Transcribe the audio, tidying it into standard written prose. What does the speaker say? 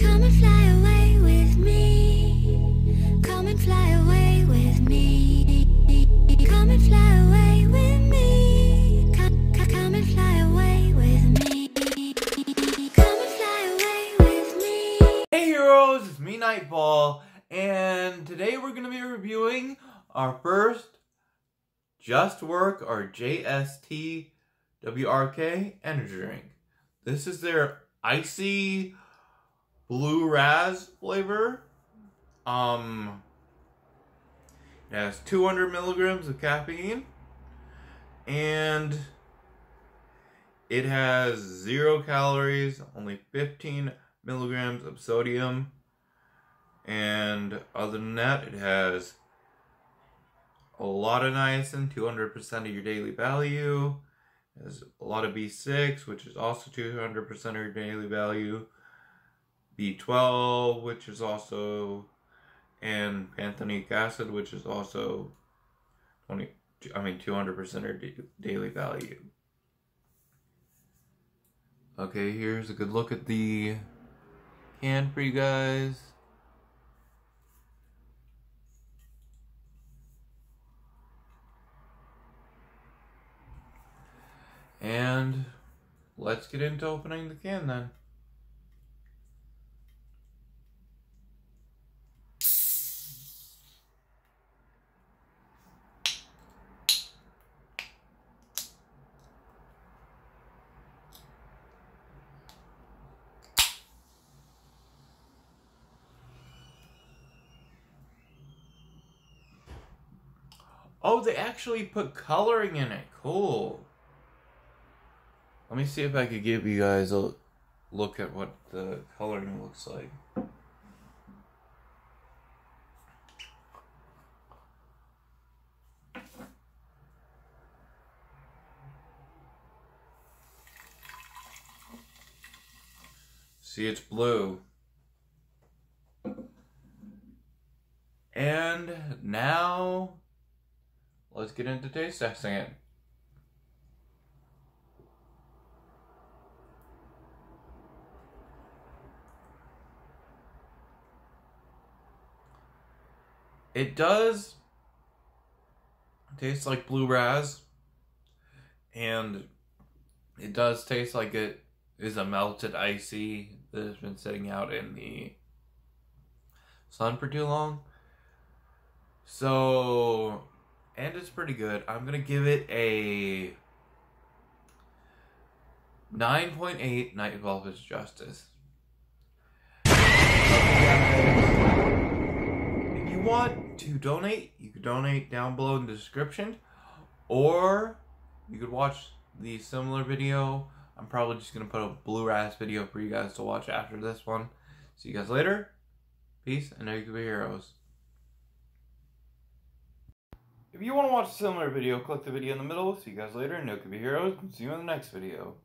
Come and fly away with me. Come and fly away with me. Come and fly away with me. Come and fly away with me. Come and fly away with me. Hey heroes, it's me Nightfall, and today we're going to be reviewing our first Just Work, or JST WRK energy drink. This is their ICEE Blue Raz flavor. It has 200 milligrams of caffeine, and it has 0 calories, only 15 milligrams of sodium, and other than that, it has a lot of niacin, 200% of your daily value. There's a lot of B6, which is also 200% of your daily value. B12, which is also, and pantothenic acid, which is also 200% of your daily value. Okay, here's a good look at the can for you guys. And let's get into opening the can then. Oh, they actually put coloring in it. Cool. Let me see if I could give you guys a look at what the coloring looks like. See, it's blue. And now, let's get into taste testing it. It does taste like Blue Raz, and it does taste like it is a melted icy that has been sitting out in the sun for too long. So, and it's pretty good. I'm going to give it a 9.8 Nightfall Hero Justice. Want to donate, you can donate down below in the description, or you could watch the similar video. I'm probably just gonna put a Blue Raz video for you guys to watch after this one. See you guys later. Peace, and Nookube Heroes. If you want to watch a similar video, click the video in the middle. See you guys later. Nookube Heroes, and see you in the next video.